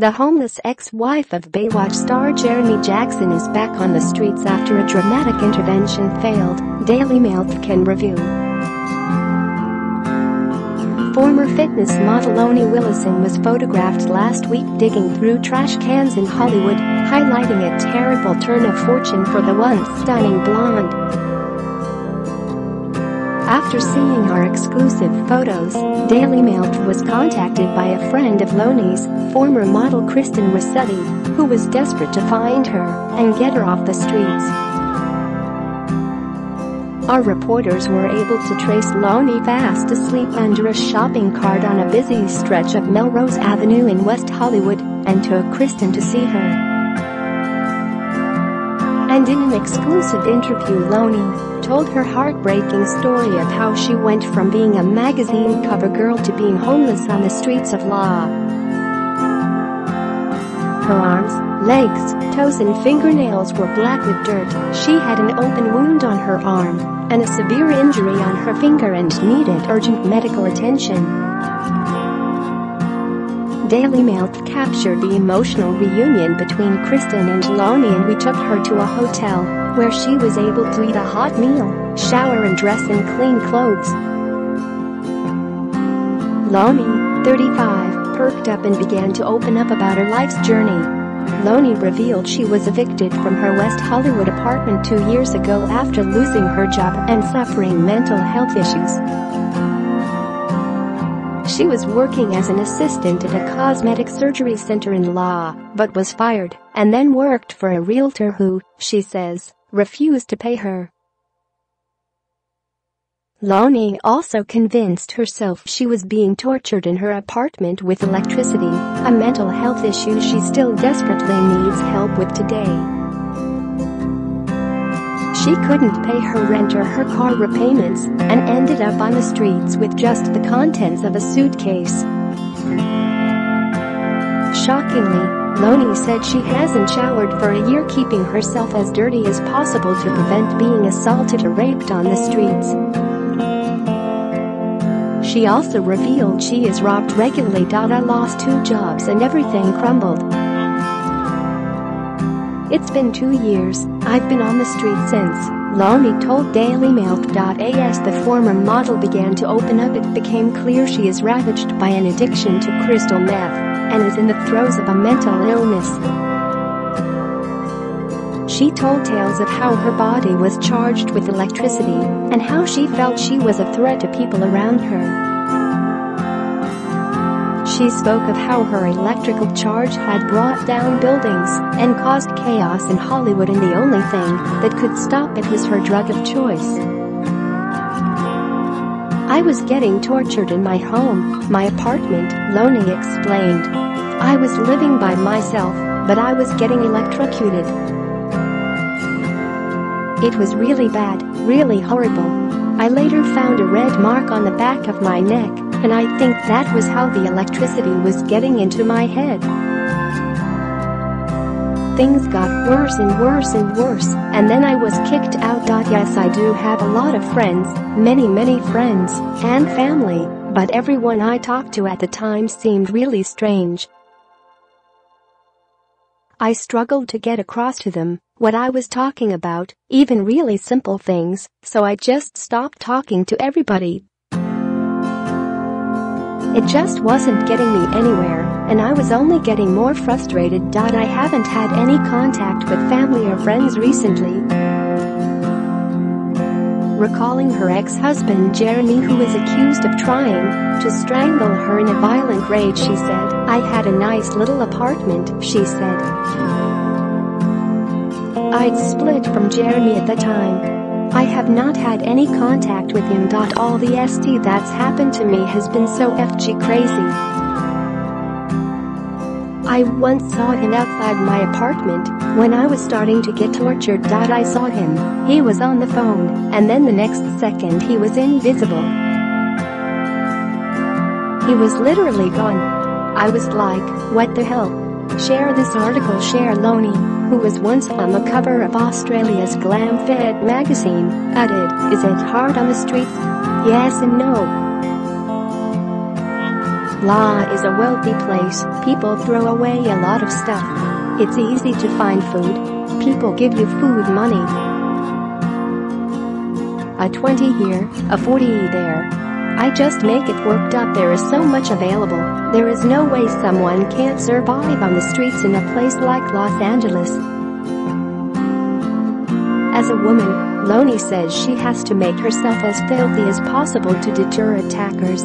The homeless ex-wife of Baywatch star Jeremy Jackson is back on the streets after a dramatic intervention failed, Daily Mail can review. Former fitness model Loni Willison was photographed last week digging through trash cans in Hollywood, highlighting a terrible turn of fortune for the once stunning blonde. After seeing our exclusive photos, Daily Mail was contacted by a friend of Loni's, former model Kristin Rossetti, who was desperate to find her and get her off the streets. Our reporters were able to trace Loni fast asleep under a shopping cart on a busy stretch of Melrose Avenue in West Hollywood, and took Kristin to see her. And in an exclusive interview, Loni told her heartbreaking story of how she went from being a magazine cover girl to being homeless on the streets of LA. Her arms, legs, toes and fingernails were black with dirt. She had an open wound on her arm and a severe injury on her finger and needed urgent medical attention. Daily Mail captured the emotional reunion between Kristin and Loni, and we took her to a hotel, where she was able to eat a hot meal, shower and dress in clean clothes. Loni, 35, perked up and began to open up about her life's journey. Loni revealed she was evicted from her West Hollywood apartment 2 years ago after losing her job and suffering mental health issues. She was working as an assistant at a cosmetic surgery center in LA, but was fired, and then worked for a realtor who, she says, refused to pay her. Loni also convinced herself she was being tortured in her apartment with electricity, a mental health issue she still desperately needs help with today. She couldn't pay her rent or her car repayments and ended up on the streets with just the contents of a suitcase. Shockingly, Loni said she hasn't showered for a year, keeping herself as dirty as possible to prevent being assaulted or raped on the streets. She also revealed she is robbed regularly. I lost 2 jobs and everything crumbled. It's been 2 years, I've been on the street since, Loni told DailyMail.as the former model began to open up. It became clear she is ravaged by an addiction to crystal meth and is in the throes of a mental illness. She told tales of how her body was charged with electricity and how she felt she was a threat to people around her. She spoke of how her electrical charge had brought down buildings and caused chaos in Hollywood, and the only thing that could stop it was her drug of choice. I was getting tortured in my home, my apartment, Loni explained. I was living by myself, but I was getting electrocuted. It was really bad, really horrible. I later found a red mark on the back of my neck, and I think that was how the electricity was getting into my head. Things got worse and worse and worse, and then I was kicked out. Yes, I do have a lot of friends, many friends, and family, but everyone I talked to at the time seemed really strange. I struggled to get across to them what I was talking about, even really simple things, so I just stopped talking to everybody. It just wasn't getting me anywhere, and I was only getting more frustrated. I haven't had any contact with family or friends recently. Recalling her ex-husband Jeremy, who was accused of trying to strangle her in a violent rage, she said, I had a nice little apartment, she said. I'd split from Jeremy at the time. I have not had any contact with him. All the st that's happened to me has been so FG crazy. I once saw him outside my apartment when I was starting to get tortured. I saw him, he was on the phone, and then the next second he was invisible. He was literally gone. I was like, what the hell? Share this article. Share Loni, who was once on the cover of Australia's Glam Fed magazine, added, is it hard on the streets? Yes and no. LA is a wealthy place, people throw away a lot of stuff. It's easy to find food, people give you food money. A 20 here, a 40 there. I just make it worked up. There is so much available, there is no way someone can't survive on the streets in a place like Los Angeles. As a woman, Loni says she has to make herself as filthy as possible to deter attackers.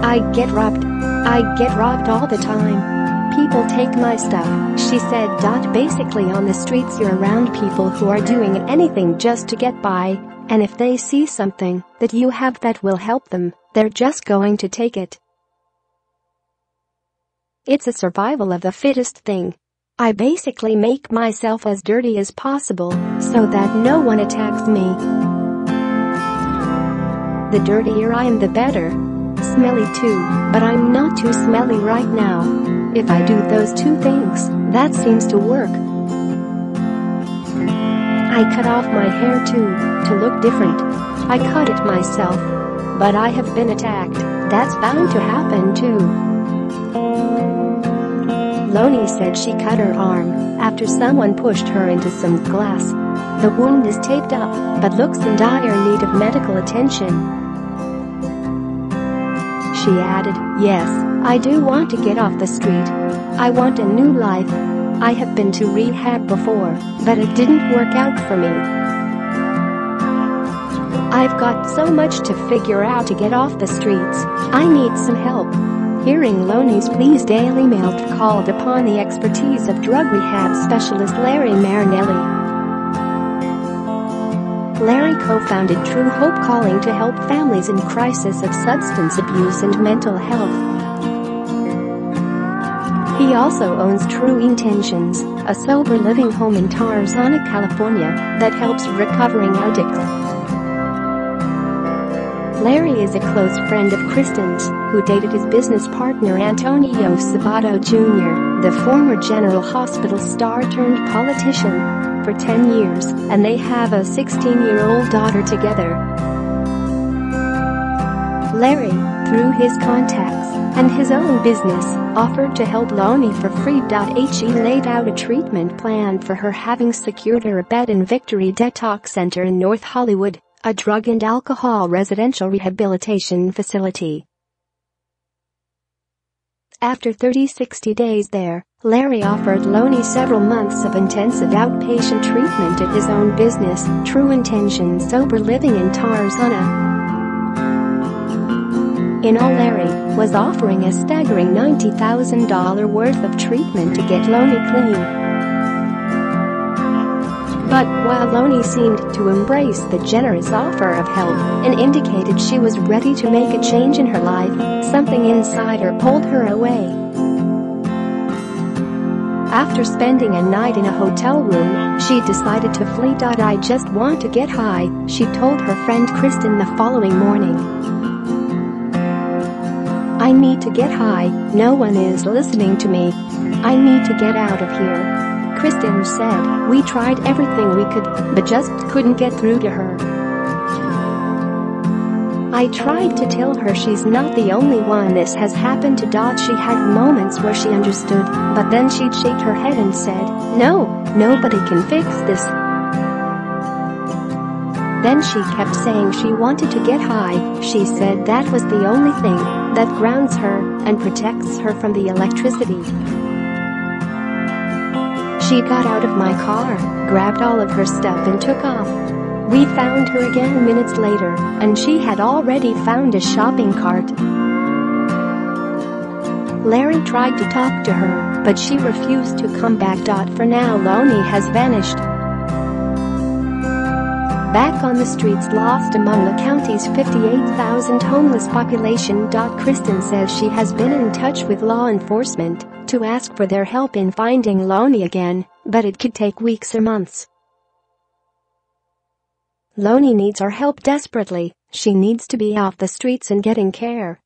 I get robbed all the time. People take my stuff, she said. Basically on the streets you're around people who are doing anything just to get by, and if they see something that you have that will help them, they're just going to take it. It's a survival of the fittest thing. I basically make myself as dirty as possible so that no one attacks me. The dirtier I am, the better. Smelly too, but I'm not too smelly right now. If I do those two things, that seems to work. I cut off my hair too, to look different. I cut it myself. But I have been attacked, that's bound to happen too. Loni said she cut her arm after someone pushed her into some glass. The wound is taped up, but looks in dire need of medical attention. She added, "Yes, I do want to get off the street. I want a new life. I have been to rehab before, but it didn't work out for me. I've got so much to figure out to get off the streets. I need some help." Hearing Loni's pleas, Daily Mail called upon the expertise of drug rehab specialist Larry Marinelli. Larry co-founded True Hope, calling to help families in crisis of substance abuse and mental health. He also owns True Intentions, a sober living home in Tarzana, California, that helps recovering addicts. Larry is a close friend of Kristin's, who dated his business partner Antonio Sabato Jr., the former General Hospital star-turned-politician, for 10 years, and they have a 16-year-old daughter together. Larry, through his contacts and his own business, offered to help Loni for free. He laid out a treatment plan for her, having secured her a bed in Victory Detox Center in North Hollywood, a drug and alcohol residential rehabilitation facility. After 60 days there, Larry offered Loni several months of intensive outpatient treatment at his own business, True Intention Sober Living in Tarzana. In all, Larry was offering a staggering $90,000 worth of treatment to get Loni clean. But while Loni seemed to embrace the generous offer of help and indicated she was ready to make a change in her life, something inside her pulled her away. After spending a night in a hotel room, she decided to flee. "I just want to get high," she told her friend Kristin the following morning. "I need to get high, no one is listening to me. I need to get out of here." Kristin said, "We tried everything we could, but just couldn't get through to her. I tried to tell her she's not the only one this has happened to." She had moments where she understood, but then she'd shake her head and said, "No, nobody can fix this." Then she kept saying she wanted to get high. She said that was the only thing that grounds her and protects her from the electricity. "She got out of my car, grabbed all of her stuff and took off. We found her again minutes later, and she had already found a shopping cart." Larry tried to talk to her, but she refused to come back. For now, Loni has vanished. Back on the streets, lost among the county's 58,000 homeless population. Kristin says she has been in touch with law enforcement to ask for their help in finding Loni again, but it could take weeks or months. Loni needs our help desperately. She needs to be off the streets and getting care.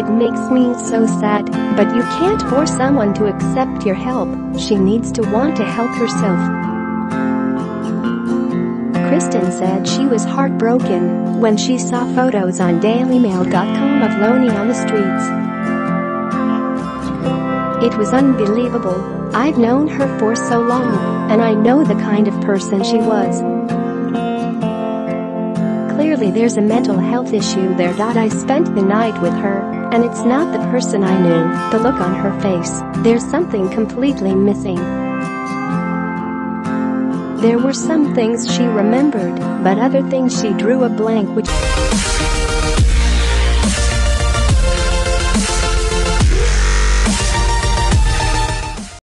"It makes me so sad, but you can't force someone to accept your help. She needs to want to help herself." Kristin said she was heartbroken when she saw photos on DailyMail.com of Loni on the streets. "It was unbelievable. I've known her for so long, and I know the kind of person she was. Clearly there's a mental health issue there. I spent the night with her, and it's not the person I knew. The look on her face, there's something completely missing. There were some things she remembered, but other things she drew a blank, which..."